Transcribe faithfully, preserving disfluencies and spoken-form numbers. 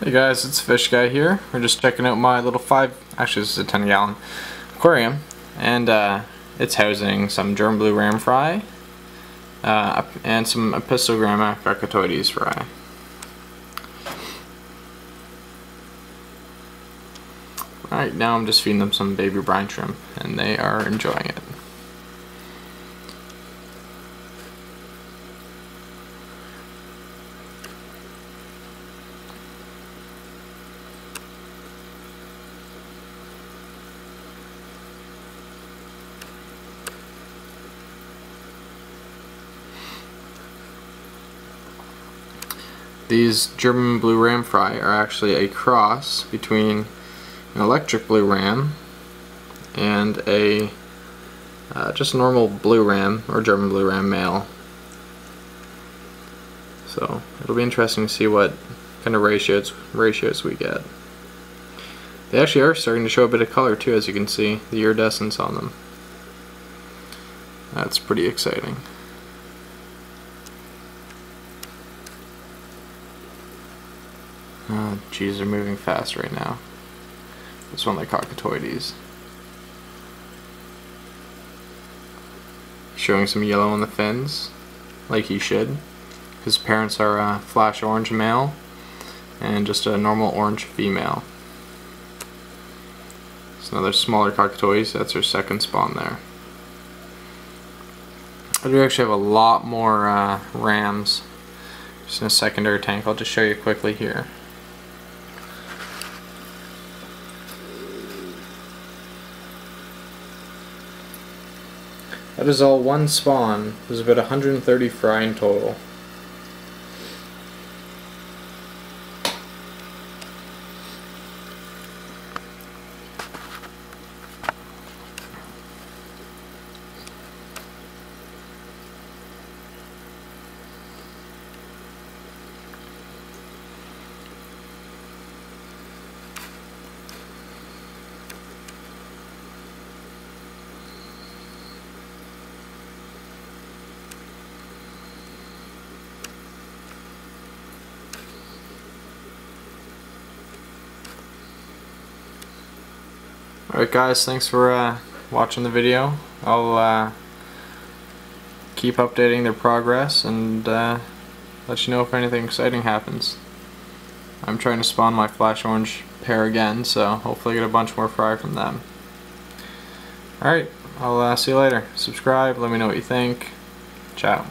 Hey guys, it's Fish Guy here. We're just checking out my little five, actually this is a ten gallon aquarium, and uh, it's housing some German Blue Ram fry uh, and some Apistogramma cacatuoides fry. Alright, now I'm just feeding them some baby brine shrimp and they are enjoying it. These German Blue Ram fry are actually a cross between an Electric Blue Ram and a uh, just normal Blue Ram or German Blue Ram male. So it'll be interesting to see what kind of ratios ratios we get. They actually are starting to show a bit of color too, as you can see the iridescence on them. That's pretty exciting. Oh, geez, they're moving fast right now. It's one of the cacatuoides. Showing some yellow on the fins, like he should. His parents are a flash orange male and just a normal orange female. It's another smaller cacatuoides, that's her second spawn there. I do actually have a lot more uh, rams just in a secondary tank. I'll just show you quickly here. That is all one spawn. There's about one hundred thirty fry in total. Alright guys, thanks for uh, watching the video. I'll uh, keep updating their progress and uh, let you know if anything exciting happens. I'm trying to spawn my flash orange pair again, so hopefully I get a bunch more fry from them. Alright, I'll uh, see you later. Subscribe, let me know what you think. Ciao.